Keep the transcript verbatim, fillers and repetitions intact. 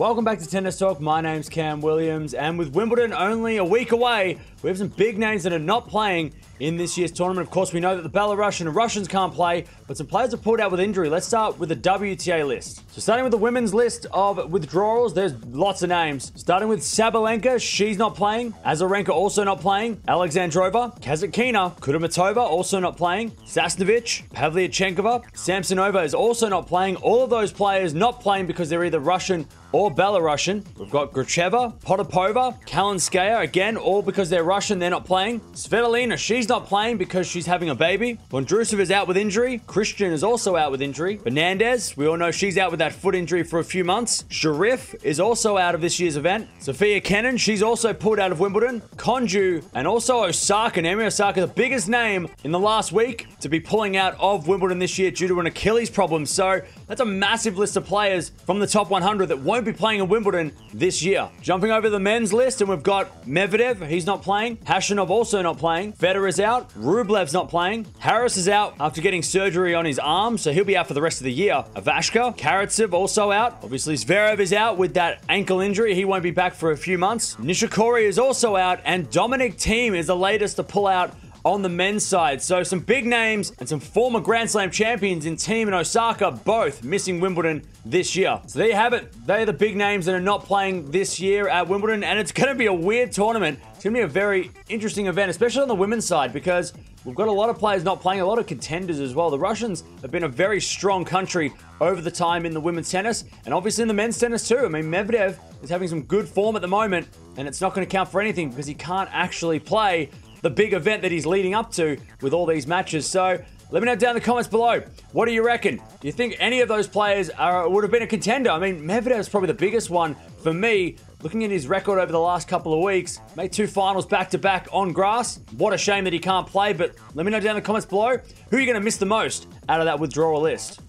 Welcome back to Tennis Talk. My name's Cam Williams, and with Wimbledon only a week away, we have some big names that are not playing in this year's tournament. Of course, we know that the Belarusian and Russians can't play, but some players have pulled out with injury. Let's start with the W T A list. So starting with the women's list of withdrawals, there's lots of names. Starting with Sabalenka, she's not playing. Azarenka also not playing. Alexandrova, Kazakina, Kudermetova also not playing. Sasnovich, Pavlyuchenkova, Samsonova is also not playing. All of those players not playing because they're either Russian or Belarusian. We've got Gracheva, Potapova, Kalinskaya, again, all because they're Russian, they're not playing. Svitolina, she's not playing because she's having a baby. Vondrousova is out with injury. Christian is also out with injury. Fernandez, we all know she's out with that foot injury for a few months. Sharif is also out of this year's event. Sofia Kenin, she's also pulled out of Wimbledon. Konjuh, and also Osaka. Naomi Osaka, the biggest name in the last week to be pulling out of Wimbledon this year due to an Achilles problem. So that's a massive list of players from the top one hundred that won't be playing in Wimbledon this year. Jumping over the men's list, and we've got Medvedev, he's not playing. Hashinov also not playing. Federer's out. Rublev's not playing. Harris is out after getting surgery on his arm, so he'll be out for the rest of the year. Avashka, Karatsev also out. Obviously, Zverev is out with that ankle injury. He won't be back for a few months. Nishikori is also out, and Dominic Thiem is the latest to pull out on the men's side. So some big names and some former Grand Slam champions in Thiem and Osaka, both missing Wimbledon this year. So there you have it. They are the big names that are not playing this year at Wimbledon, and it's going to be a weird tournament. It's going to be a very interesting event, especially on the women's side, because we've got a lot of players not playing, a lot of contenders as well. The Russians have been a very strong country over the time in the women's tennis, and obviously in the men's tennis too. I mean, Medvedev is having some good form at the moment, and it's not going to count for anything because he can't actually play the big event that he's leading up to with all these matches. So let me know down in the comments below. What do you reckon? Do you think any of those players are, would have been a contender? I mean, Medvedev is probably the biggest one for me. Looking at his record over the last couple of weeks, made two finals back-to-back on grass. What a shame that he can't play, but let me know down in the comments below who you're going to miss the most out of that withdrawal list.